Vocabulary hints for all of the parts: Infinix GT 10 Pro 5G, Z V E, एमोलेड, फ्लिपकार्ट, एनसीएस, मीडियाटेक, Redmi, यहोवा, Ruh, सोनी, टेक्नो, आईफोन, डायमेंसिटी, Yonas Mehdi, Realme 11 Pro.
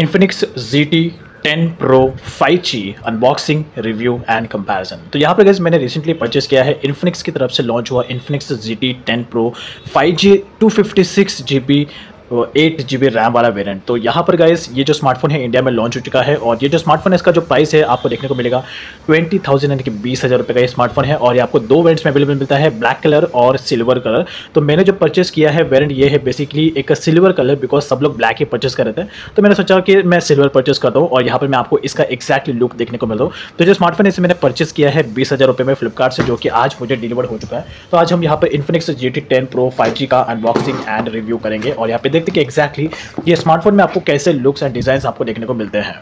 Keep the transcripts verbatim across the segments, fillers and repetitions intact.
Infinix G T ten pro five G unboxing review and comparison. तो यहाँ पर guys मैंने रिसेंटली परचेस किया है Infinix की तरफ से लॉन्च हुआ Infinix G T ten pro five G two fifty six G B eight G B RAM वाला वेरिएंट। तो यहाँ पर गाइस ये जो स्मार्टफोन है इंडिया में लॉन्च हो चुका है और ये जो स्मार्टफोन है इसका जो प्राइस है आपको देखने को मिलेगा ट्वेंटी थाउजेंड यानी कि बीस हज़ार रुपये का ये स्मार्टफोन है और ये आपको दो वेरिएंट्स में अवेलेबल मिलता है, ब्लैक कलर और सिल्वर कलर। तो मैंने जो परचेस किया है वेरिएंट ये है बेसिकली एक सिल्वर कलर, बिकॉज सब लोग ब्लैक ही परचेस कर रहे थे तो मैंने सोचा कि मैं सिल्वर परचेस करता हूँ और यहाँ पर मैं आपको इसका एक्जैक्टली लुक देखने को मिल रहा हूँ। तो जो स्मार्टफोन है इसे मैंने परचेस किया है बीस हज़ार रुपये में फ्लिपकार्ट से, जो कि आज मुझे डिलीवर हो चुका है। तो आज हम यहाँ पर Infinix G T ten pro five G का अनबॉक्सिंग एंड रिव्यू करेंगे और यहाँ पे कि एक्जैक्टली ये स्मार्टफोन में आपको कैसे लुक्स एंड डिजाइन आपको देखने को मिलते हैं।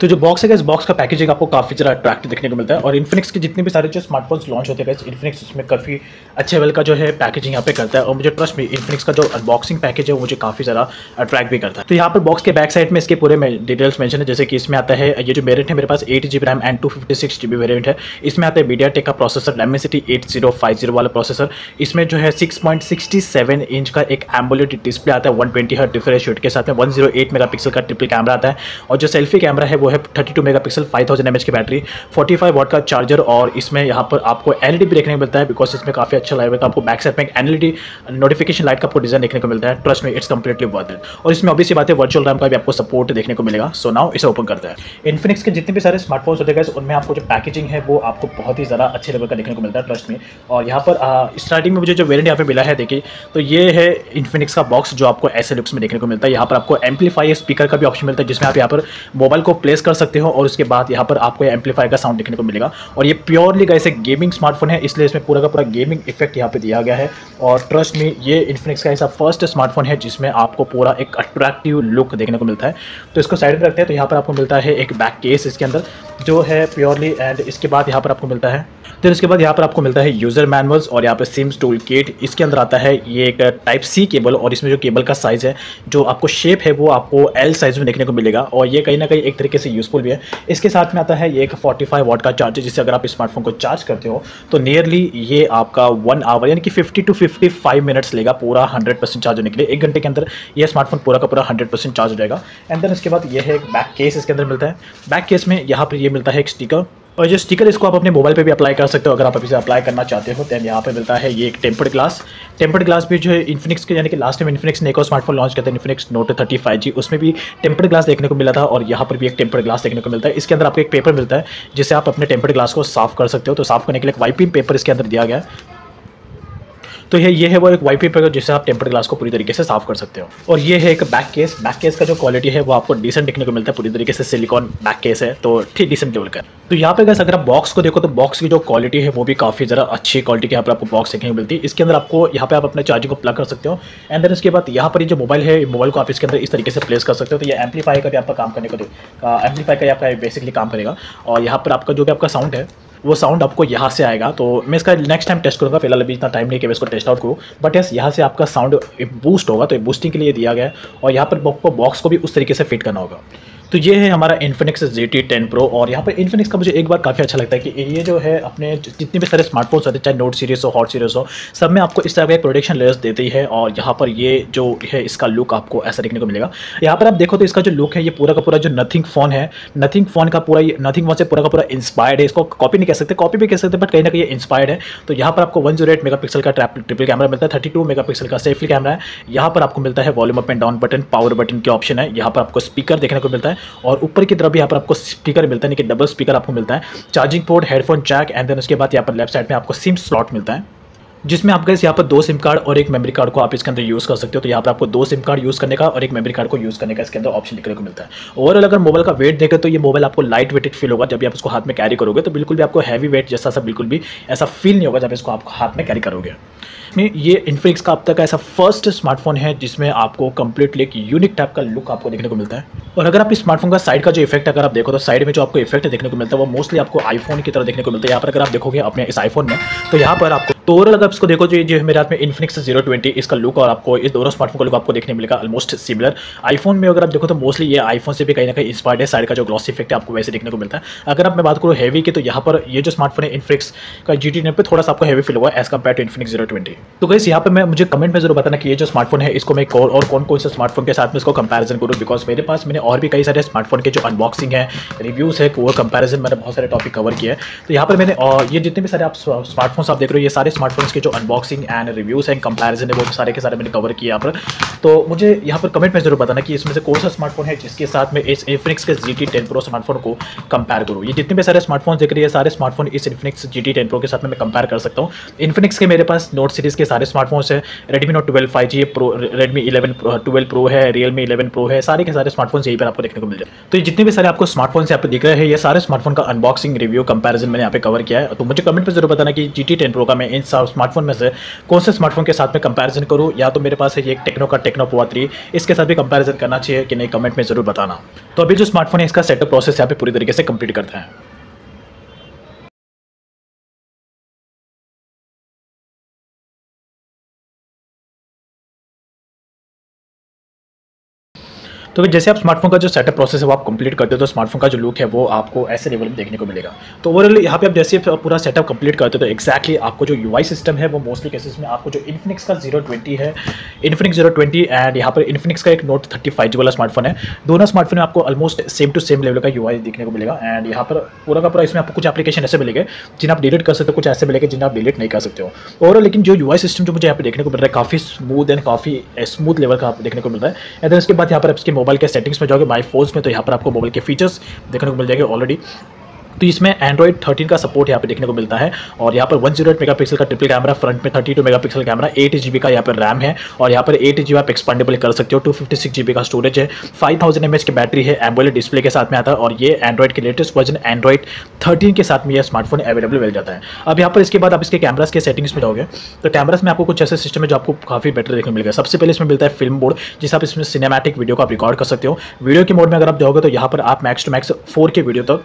तो जो बॉक्स है इस बॉक्स का पैकेजिंग आपको काफी ज़रा अट्रैक्टिव देखने को मिलता है और Infinix के जितने भी सारे जो स्मार्टफोन्स लॉन्च होते हैं Infinix उसमें काफ़ी अच्छे लेवल का जो है पैकेजिंग यहाँ पे करता है और मुझे ट्रस्ट में Infinix का जो अनबॉक्सिंग पैकेज है मुझे काफ़ी ज़रा अट्रैक्ट भी करता है। तो यहाँ पर बॉक्स के बैक साइड में इसके पूरे डिटेल्स मेंशन है, जैसे कि इसमें आता है ये जो वेरिएंट है मेरे पास eight G B RAM and two fifty six G B variant है। इसमें आता है मीडियाटेक का processor डायमेंसिटी eight zero five zero वाला प्रोसेसर। इसमें जो है six point sixty seven inch का एक एमोलेड डिस्प्ले आता है one twenty hertz refresh rate के साथ में। One zero eight mega pixel का ट्रिपल कैमरा आता है और जो सेल्फी कैमरा है वो है thirty two megapixel, five thousand MH की बैटरी, फोर्टी फाइव वॉट का चार्जर और इसमें यहाँ पर आपको एलईडी भी देखने को मिलता है बिकॉज इसमें काफी अच्छा लाइट है। तो आपको बैक साइड में एलईडी नोटिफिकेशन लाइट का आपको डिजाइन देखने को मिलता है। ट्रस्ट में इट्स कंप्लीटली वर्थ इट और इसमें ऑब्वियस सी बात है वर्चुअल रैम का भी आपको सपोर्ट देखने को मिलेगा। सो नाउ इसे ओपन करते हैं। Infinix के जितने भी सारे स्मार्टफोन्स होते हैं उनमें आपको जो पैकेजिंग है वो आपको बहुत ही ज़्यादा अच्छे लेवल का देखने को मिलता है, ट्रस्ट में। और यहाँ पर स्टार्टिंग में मुझे जो वेरिएंट यहाँ पे मिला है देखिए, तो ये है Infinix का बॉक्स जो आपको ऐसे लुक्स में देखने को मिलता है। यहाँ पर आपको एम्पलीफाई स्पीकर का भी ऑप्शन मिलता है जिसमें आप यहाँ पर मोबाइल को प्लेस कर सकते हो और उसके बाद यहाँ पर आपको एम्पलीफायर का साउंड देखने को मिलेगा। और ये प्योरली गाइस एक गेमिंग स्मार्टफोन है इसलिए इसमें पूरा का पूरा गेमिंग इफेक्ट यहाँ पे दिया गया है और ट्रस्ट में ये Infinix का ऐसा फर्स्ट स्मार्टफोन है जिसमें आपको पूरा एक अट्रैक्टिव लुक देखने को मिलता है। तो इसको साइड में रखते हैं। तो यहाँ पर आपको मिलता है एक बैक केस इसके अंदर जो है प्योरली एंड इसके बाद यहाँ पर आपको मिलता है फिर इसके बाद यहाँ पर आपको मिलता है यूज़र मैनुअल्स और यहाँ पर सिम्स टूल किट। इसके अंदर आता है ये एक टाइप सी केबल और इसमें जो केबल का साइज़ है जो आपको शेप है वो आपको एल साइज़ में देखने को मिलेगा और ये कहीं ना कहीं एक तरीके से यूजफुल भी है। इसके साथ में आता है ये एक फोर्टी फाइव वॉट का चार्जर जिससे अगर आप स्मार्टफोन को चार्ज करते हो तो नियरली ये आपका वन आवर यानी कि fifty two fifty five minutes लेगा पूरा हंड्रेड परसेंट चार्ज होने के लिए। एक घंटे के अंदर ये स्मार्टफोन पूरा का पूरा हंड्रेड परसेंट चार्ज हो जाएगा। एंड देन इसके बाद ये है एक बैक केस इसके अंदर मिलता है। बैक केस में यहाँ पर ये मिलता है एक स्टिकर और जो स्टिकर इसको आप अपने मोबाइल पे भी अप्लाई कर सकते हो अगर आप अभी से अप्लाई करना चाहते हो। दैन यहाँ पे मिलता है ये एक टेम्पर्ड ग्लास। टेम्पर्ड ग्लास भी जो है Infinix के यानी कि लास्ट टाइम Infinix ने एक और स्मार्टफोन लॉन्च किया था Infinix Note thirty five G, उसमें भी टेम्पर्ड ग्लास देखने को मिला था और यहाँ पर भी एक टेम्पर्ड ग्लास देखने को मिलता है। इसके अंदर आपको एक पेपर मिलता है जिससे आप अपने टेम्पर्ड ग्लास को साफ कर सकते हो। तो साफ करने के लिए एक वाइपिंग पेपर इसके अंदर दिया गया है। तो ये ये है वो एक वाइट पेपर जिससे आप टेम्पर्ड ग्लास को पूरी तरीके से साफ कर सकते हो। और ये है एक बैक केस। बैक केस का जो क्वालिटी है वो आपको डिसेंट देखने को मिलता है, पूरी तरीके से सिलिकॉन बैक केस है तो ठीक डिसेंट लेवल का। तो यहाँ पे गैस अगर आप बॉक्स को देखो तो बॉक्स की जो क्वालिटी है वो भी काफ़ी ज़रा अच्छी क्वालिटी की यहाँ पर आपको बॉक्स देखने को मिलती है। इसके अंदर आपको यहाँ पर आप अपने चार्जिंग को प्लग कर सकते हो। एंड देन इसके बाद यहाँ पर ये जो मोबाइल है मोबाइल को आप इसके अंदर इस तरीके से प्लेस कर सकते हो। तो ये एम्पलीफाई का भी आपका काम करने को देगा, एम्पलीफाई का आपका बेसिकली काम करेगा और यहाँ पर आपका जो भी आपका साउंड है वो साउंड आपको यहाँ से आएगा। तो मैं इसका नेक्स्ट टाइम टेस्ट करूँगा, फिलहाल अभी इतना टाइम नहीं कि मैं इसको टेस्ट आउट करूँ, बट यस यहाँ से आपका साउंड बूस्ट होगा तो बूस्टिंग के लिए दिया गया है। और यहाँ पर आपको बॉक्स को भी उस तरीके से फिट करना होगा। तो ये है हमारा Infinix G T ten pro. और यहाँ पर Infinix का मुझे एक बार काफ़ी अच्छा लगता है कि ये जो है अपने जितने भी सारे स्मार्टफोन्स होते हैं चाहे नोट सीरीज़ हो हॉट सीरीज़ हो सब में आपको इस तरह का प्रोटेक्शन लेयर्स देती है और यहाँ पर ये जो है इसका लुक आपको ऐसा देखने को मिलेगा। यहाँ पर आप देखो तो इसका जो लुक है ये पूरा का पूरा जो Nothing Phone है Nothing Phone का पूरा Nothing One से पूरा का पूरा इंस्पायर्ड है। इसको कॉपी नहीं कह सकते, कॉपी भी कह सकते बट कहीं ना कहीं ये इंस्पायर्ड है। तो यहाँ पर आपको one zero eight mega pixel का ट्रिपल कैमरा मिलता है, थर्टी टू मेगा पिक्सल का सेल्फी कैमरा है। यहाँ पर आपको मिलता है volume up and down button, power button के ऑप्शन है। यहाँ पर आपको स्पीकर देखने को मिलता है और ऊपर की तरफ भी यहाँ पर आपको स्पीकर मिलता है यानी कि डबल स्पीकर आपको मिलता है, charging port, headphone jack. And then उसके बाद यहाँ पर लेफ्ट साइड में आपको सिम स्लॉट मिलता है जिसमें आप गैस यहाँ पर दो सिम कार्ड और एक मेमोरी कार्ड को आप इसके अंदर यूज़ कर सकते हो। तो यहाँ पर आपको दो सिम कार्ड यूज़ करने का और एक मेमोरी कार्ड को यूज़ करने का इसके अंदर ऑप्शन देखने को मिलता है। ओवरऑल अगर मोबाइल का वेट देखें तो ये मोबाइल आपको लाइट वेटेड फील होगा। जब भी आप इसको हाथ में कैरी करोगे तो बिल्कुल भी आपको हैवी वेट जैसा सा बिल्कुल भी ऐसा फील नहीं होगा जब इसको आप हाथ में कैरी करोगे। ये Infinix का अब तक ऐसा फर्स्ट स्मार्टफोन है जिसमें आपको कंप्लीटली एक यूनिक टाइप का लुक आपको देखने को मिलता है। और अगर आप इस स्मार्टफोन का साइड का जो इफेक्ट अगर आप देखो तो साइड में जो आपको इफेक्ट देखने को मिलता है वो मोस्टली आपको आईफोन की तरह देखने को मिलता है। यहाँ पर अगर आप देखोगे अपने इस आईफोन में तो यहाँ पर आपको तो ओवरऑल अगर इसको देखो जो जो मेरे हाथ में Infinix जीरो ट्वेंटी इसका लुक और आपको इस दोनों स्मार्टफोन का लुक आपको देखने मिलेगा ऑलमोस्ट सिमिलर। आईफोन में अगर आप देखो तो मोस्टली ये आईफोन से भी कहीं ना कहीं इंस्पायर्ड है, साइड का जो ग्लॉस इफेक्ट है आपको वैसे देखने को मिलता है। अगर आप मैं बात करूँ हैवी की तो यहाँ पर ये जो स्मार्टफोन है Infinix का जी टी टेन पे थोड़ा सा आपको हैवी फील हुआ as compare to Infinix zero twenty. तो गाइस यहाँ पे मैं मुझे कमेंट में जरूर बताना कि ये जो स्मार्टफोन है इसको मैं और, और कौन कौन से स्मार्टफोन के साथ में इसको कंपैरिजन करूँ, बिकॉज मेरे पास मैंने और भी कई सारे स्मार्टफोन के जो अनबॉक्सिंग है, रिव्यूज़ है, वो कंपैरिजन मैंने बहुत सारे टॉपिक कवर किए हैं। तो यहाँ पर मैंने और ये जितने भी सारे आप स्मार्टफोन्स आप देख रहे हो, ये सारे स्मार्टफोन्स के जो unboxing and reviews and comparison है वो सारे के सारे मैंने कवर किए यहाँ पर। तो मुझे यहाँ पर कमेंट में जरूर बताना कि इसमें से कौन सा स्मार्टफोन है जिसके साथ में इस इन्फिनिक्स के G T ten pro smartphone को कंपेयर करूँ। ये जितने भी सारे स्मार्टफोन देख रहे हैं, सारे स्मार्टफोन इस Infinix G T ten pro के साथ में कंपेयर कर सकता हूँ। इन्फिनिक्स के मेरे पास नोट सीरीज़ सारे स्मार्टफोन्स है, Redmi Note twelve five G pro, Redmi eleven twelve Pro है, Realme इलेवन Pro है, सारे के सारे स्मार्टफोन्स यहीं पर आपको देखने को मिल जाए। तो जितने भी सारे आपको स्मार्टफोन से आप दिख रहे हैं, ये सारे स्मार्टफोन का अनबॉक्सिंग रिव्यू कंपैरिजन मैंने यहाँ पे कवर किया है। तो मुझे कमेंट में जरूर बताना कि जी टी टेन Pro का मैं इन स्मार्टफोन में से कौन से स्मार्टफोन के साथ में कंपैरिजन करूँ, या तो मेरे पास है एक टेक्नो का टेक्नो प्रो थ्री, इसके साथ भी कंपैरिजन करना चाहिए कि नहीं, कमेंट में जरूर बताना। तो अभी जो स्मार्टफोन है इसका सेटअप प्रोसेस यहाँ पे पूरी तरीके से कंप्लीट करते हैं। तो जैसे आप स्मार्टफोन का जो सेटअप प्रोसेस है वो आप कंप्लीट करते हो तो स्मार्टफोन का जो लुक है वो आपको ऐसे लेवल में देखने को मिलेगा। तो ओवरऑल यहाँ पे आप जैसे पूरा सेटअप कंप्लीट करते हो तो एक्जैक्टली आपको जो यूआई सिस्टम है वो मोस्टली केसेस में आपको जो इन्फिनिक्स का जीरो ट्वेंटी है, इन्फिनिक्स जीरो ट्वेंटी एंड यहाँ पर इन्फिनिक्स का एक नोट थर्टी फाइव जी वाला स्मार्टफोन है, दोनों स्मार्टफोन में आपको almost same to same level का यूआई देखने को मिलेगा। एंड यहाँ पर पूरा का पूरा इसमें आपको कुछ एप्लीकेशन ऐसे मिलेंगे जिन्हें आप डिलीट कर सकते हो, कुछ ऐसे मिलेंगे जिन्हें आप डिलीट नहीं कर सकते हो। ओवरऑल लेकिन जो यूआई सिस्टम जो मुझे यहाँ पर देखने को मिल रहा है काफ़ी स्मूथ एंड काफ़ी स्मूथ लेवल का देखने को मिल रहा है। एंड देन उसके बाद यहाँ पर इसके मोबाइल के सेटिंग्स में जाओगे, माय फोन्स में, तो यहाँ पर आपको मोबाइल के फीचर्स देखने को मिल जाएंगे ऑलरेडी। तो इसमें एंड्रॉइड थर्टीन का सपोर्ट यहाँ पे देखने को मिलता है और यहाँ पर वन ज़ीरो एट मेगापिक्सल का ट्रिपल कैमरा, फ्रंट में thirty two megapixel camera, eight GB का यहाँ पर रैम है और यहाँ पर एट जीबी आप एक्सपेंडेबल कर सकते हो, टू फिफ्टी सिक्स जीबी का स्टोरेज है, फाइव थाउजेंड एमएच की बैटरी है, एम्बोलेड डिस्प्ले के साथ में आता है और ये एंड्रॉइड के लेटेस्ट वर्जन एंड्रॉइड थर्टीन के साथ में यह स्मार्टफोन अवेलेबल मिल जाता है। अब यहाँ पर इसके बाद आप इसके कैमरास के सेटिंग्स में जाओगे तो कैमरास में आपको कुछ ऐसे सिस्टम है जो आपको काफ़ी बेटर देखने को मिलेगा। सबसे पहले इसमें मिलता है फिल्म मोड, जिससे आप इसमें सिनेमैटिक वीडियो को आप रिकॉर्ड कर सकते हो। वीडियो के मोड में अगर आप जाओगे तो यहाँ पर आप max to max four K video तक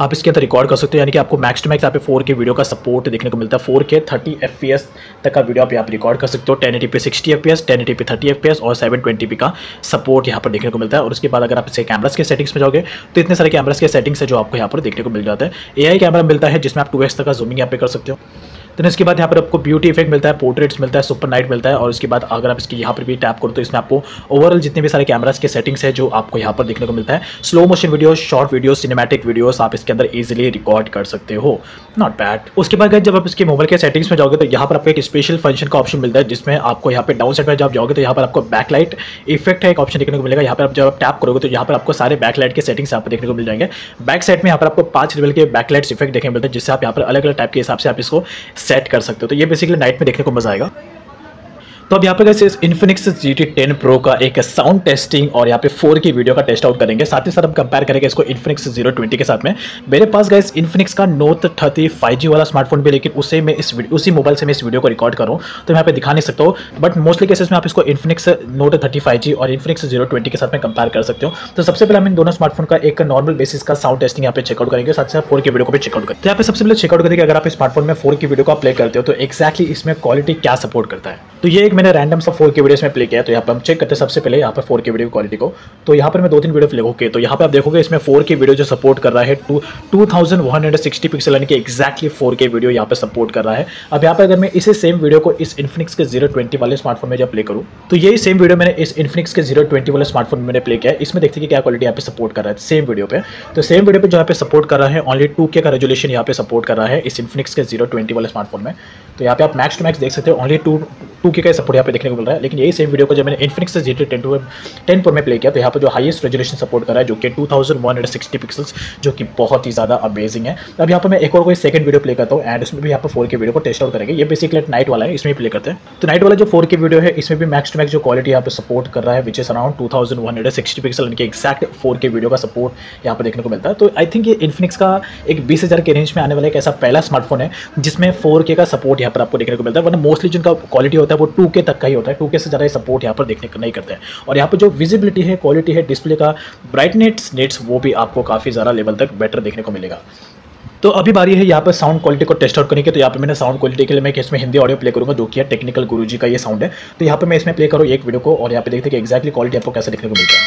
आप इसके अंदर रिकॉर्ड कर सकते हो, यानी कि आपको मैक्स टू मैक्स यहाँ पे फोर के वीडियो का सपोर्ट देखने को मिलता है। फोर के थर्टी एफ पी एस तक का वीडियो आप यहाँ पे रिकॉर्ड कर सकते हो, टेन एटी पे sixty F P S, ten eighty पे थर्टी एफ पी एस और सेवन ट्वेंटी पी का सपोर्ट यहाँ पर देखने को मिलता है। और उसके बाद अगर आप इसके कैमरास के सेटिंग्स में जाओगे तो इतने सारे कैमरास के सेटिंग्स है जो आपको यहाँ पर देखने को मिल जाता है। ए आई कैमरा मिलता है जिसमें आप टू एक्स तक का जूमिंग यहाँ पे कर सकते हो। तो इसके बाद यहाँ पर आपको ब्यूटी इफेक्ट मिलता है, पोर्ट्रेट्स मिलता है, सुपर नाइट मिलता है। और इसके बाद अगर आप इसकी यहाँ पर भी टैप करो तो इसमें आपको ओवरऑल जितने भी सारे कैमरास के सेटिंग्स है जो आपको यहाँ पर देखने को मिलता है। Slow motion video, short video, cinematic videos आप इसके अंदर इजीली रिकॉर्ड कर सकते हो, नॉट बैड। उसके बाद जब आप इसके मोबाइल के सेटिंग्स में जाओगे तो यहाँ पर आपको एक स्पेशल फंक्शन का ऑप्शन मिलता है, जिसमें आपको यहाँ पर डाउन साइड में जब जाओगे तो यहाँ पर आपको बैकलाइट इफेक्ट है एक ऑप्शन देखने को मिलेगा। यहाँ पर आप जब आप टैप करोगे तो यहाँ पर आपको सारे बैकलाइट के सेटिंग्स यहाँ पर देखने को मिल जाएंगे। बैक साइड में यहाँ पर आपको पाँच लेवल के बैकलाइट्स इफेक्ट देखने को मिलते हैं, जिससे आप यहाँ पर अलग अलग टाइप के हिसाब से आप इसको सेट कर सकते हो। तो ये बेसिकली नाइट में देखने को मजा आएगा। तो अब यहाँ पे इस Infinix G T ten Pro का एक साउंड टेस्टिंग और यहाँ पे फोर की वीडियो का टेस्ट आउट करेंगे, साथ ही साथ हम कंपेयर करेंगे इसको इन्फिनिक्स जीरो ट्वेंटी के साथ में। मेरे पास गाइस इन्फिनिक्स का नोट थर्टी फाइव जी वाला स्मार्टफोन भी, लेकिन उसे मैं इस उसी मोबाइल से मैं इस वीडियो को रिकॉर्ड करूँ तो मैं यहाँ पे दिखा नहीं सकता हूँ, बट मोस्टली केसेस में आप इसको Infinix note thirty five G और इन्फिनिक्स जीरो ट्वेंटी के साथ में कंपेयर कर सकते हो। तो सबसे पहले हम इन दोनों स्मार्टफोन का एक नॉर्मल बेसिस का साउंड टेस्टिंग यहाँ पे चेकआउट करेंगे, साथ ही साथ फोर की वीडियो को भी चेकआउट करेंगे। तो यहाँ पे सबसे पहले चेकआउट करेंगे अगर आप स्मार्टफोन में फोर की वीडियो का प्ले करते हो तो एक्जैक्टली इसमें क्वालिटी क्या सपोर्ट करता है। तो ये एक मैंने रैंडम सा फोर के वीडियो इसमें प्ले किया, तो यहाँ पर हम चेक करते हैं सबसे पहले यहाँ पर फोर के वीडियो क्वालिटी को। तो यहाँ पर मैं दो तीन वीडियो प्ले होके तो यहाँ पर आप देखोगे इसमें फोर के वीडियो जो सपोर्ट कर रहा है two two thousand one hundred sixty pixel, यानी कि एक्जैक्टली फोर के वीडियो यहाँ पर सपोर्ट कर रहा है। अब यहाँ पर अगर मैं इसी सेम वीडियो को इस इन्फिनिक्स के जीरो ट्वेंटी वाले स्मार्टफोन में जब प्ले करूँ तो यही सेम वीडियो मैंने इस इन्फिनिक्स के जीरो ट्वेंटी वाले स्मार्टफोन में मैंने प्ले किया, इसमें देखते हैं कि क्या क्वालिटी यहाँ पे सपोर्ट कर रहा है सेम वीडियो पे। तो सेम वीडियो पर जो यहाँ पे सपोर्ट कर रहा है ऑनली टू के का रेजोल्यूशन यहाँ पे सपोर्ट कर रहा है इस इन्फिनिक्स के जीरो ट्वेंटी वाले स्मार्टफोन में। तो यहाँ पे आप मैक्स टू मैक्स देख सकते हो, ऑनली टू टू के का सपोर्ट यहाँ पे देखने को मिल रहा है। लेकिन यही सेम वीडियो को जब मैंने Infinix G T ten to ten पर मैं प्ले किया तो यहाँ पर जो हाईएस्ट रेजोल्यूशन सपोर्ट कर रहा है जो कि two thousand one hundred sixty pixels, जो कि बहुत ही ज़्यादा अमेजिंग है। अब यहाँ पर मैं एक और कोई सेकंड वीडियो प्ले करता हूँ एंड उसमें भी यहाँ पर फोर के वीडियो को टेस्ट आउट करेंगे। ये बेसिकली नाइट वाला है, इसमें प्ले करते हैं। तो नाइट वाला जो फोर के वीडियो है इसमें भी मैक्स टू मैक्स जो क्वालिटी यहाँ पर सपोर्ट कर रहा है which is around two thousand one hundred sixty pixel, यानी कि एक्जैक्ट फोर के वीडियो का सपोर्ट यहाँ पर देखने को मिलता है। तो आई थिंक ये इन्फिनिक्स का एक बीस हज़ार के रेंज में आने वाला एक ऐसा पहला स्मार्टफोन है जिसमें फोर के का सपोर्ट यहाँ पर आपको देखने को मिलता है, वरना मोस्टली जिनका क्वालिटी होता है वो टू के तक का ही होता है, टू के से ज़्यादा सपोर्ट यहाँ पर देखने को नहीं करते हैं। और यहाँ पर जो विजिबिलिटी है, क्वालिटी है, डिस्प्ले का ब्राइटनेस नेट्स वो भी आपको काफ़ी ज़्यादा लेवल तक बेटर देखने को मिलेगा। तो अभी बारी है यहाँ पर साउंड क्वालिटी को टेस्ट आउट करने की। तो यहाँ पे मैंने साउंड क्वालिटी के लिए मैं इसमें हिंदी ऑडियो प्ले करूँगा जो कि है टेक्निकल गुरुजी का ये साउंड है। तो यहाँ पर मैं इसमें प्ले करूँ एक वीडियो को और यहाँ पे देखते हैं कि एक्जैक्टली क्वालिटी आपको कैसे देखने को मिलता है।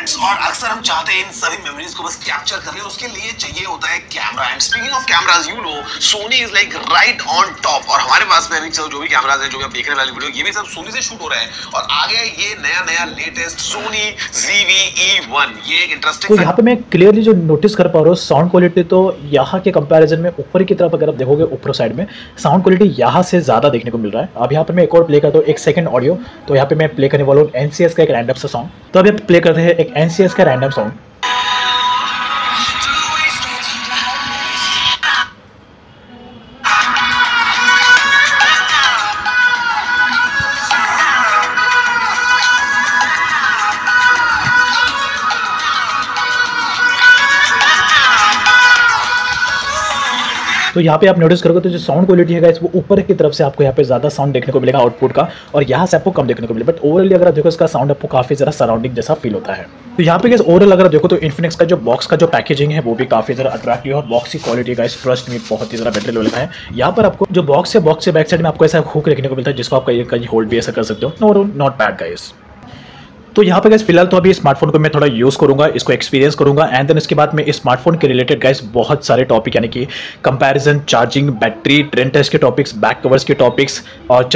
मोमेंट्स, और अक्सर हम चाहते हैं इन सभी मेमोरीज को बस कैप्चर कर ले, उसके लिए चाहिए होता है camera. And speaking of cameras, you know सोनी is like right on top, और हमारे पास में अभी जो भी कैमरास है, जो भी आप देखने वाली वीडियो ये भी सब सोनी से शूट हो रहा है। और आ गया ये नया नया latest सोनी Z V E one. ये इंटरेस्टिंग, तो यहाँ पे मैं क्लियरली जो नोटिस कर पा रहा हूँ साउंड क्वालिटी, तो यहाँ के कंपेरिजन में ऊपर की तरफ अगर आप देखोगे ऊपर साइड में साउंड क्वालिटी यहाँ से ज्यादा देखने को मिल रहा है। अब यहाँ पे मैं एक और प्ले करता हूँ, एक सेकंड ऑडियो। तो यहाँ पे मैं प्ले करने वाला हूँ एनसीएस का एक रैंडम सा सॉन्ग। तो अब आप प्ले करते हैं एक एनसीएस का रैंडम सॉन्ग। तो यहाँ पे आप नोटिस करोगे तो जो साउंड क्वालिटी है वो ऊपर की तरफ से आपको यहाँ पे ज़्यादा साउंड देखने को मिलेगा आउटपुट का, और यहाँ से आपको कम देखने को मिलेगा। बट ओवरऑल अगर आप देखो इसका साउंड आपको काफ़ी ज़रा सराउंडिंग जैसा फील होता है। तो यहाँ पे गाइस ओवरऑल अगर देखो तो इन्फिनिक्स का जो बॉक्स का जो पैकेजिंग है वो भी काफ़ी ज़रा अट्रैक्टिव है, और बॉक्स की क्वालिटी गाइस ट्रस्ट में बहुत ही ज़रा बेटर लेवल का है। यहाँ पर आपको जो बॉक्स है, बॉक्स के बैक साइड में आपको ऐसा हुक देखने को मिलता है जिसको आप कहीं कहीं होल्ड भी ऐसा कर सकते हो, और नॉट बैड गाइस। तो यहाँ पे गाइस फिलहाल तो अभी स्मार्टफोन को मैं थोड़ा यूज़ करूँगा, इसको एक्सपीरियंस करूँगा, एंड देन उसके बाद मैं इस स्मार्टफोन के रिलेटेड गाइस बहुत सारे टॉपिक यानी कि comparison, charging, battery, trend test के टॉपिक्स, बैक कवर्स के टॉपिक्स, और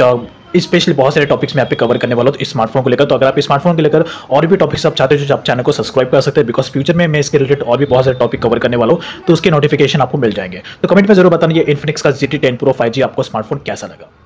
स्पेशली बहुत सारे टॉपिक्स मैं यहाँ पे कवर करने वाला हूँ इस स्मार्टफोन को लेकर। तो अगर आप स्मार्टफोन को लेकर और भी टॉपिक्स आप चाहते हो, जो आप चैनल को सब्सक्राइब कर सकते हैं, बिकॉज फ्यूचर में मैं इसके रिलेटेड और भी बहुत सारे टॉपिक कवर करने वाला हूँ, तो उसके नोटिफिकेशन आपको मिल जाएंगे। तो कमेंट में जरूर बताना ये इन्फिनिक्स का G T ten pro five G आपको स्मार्टफोन कैसा लगा।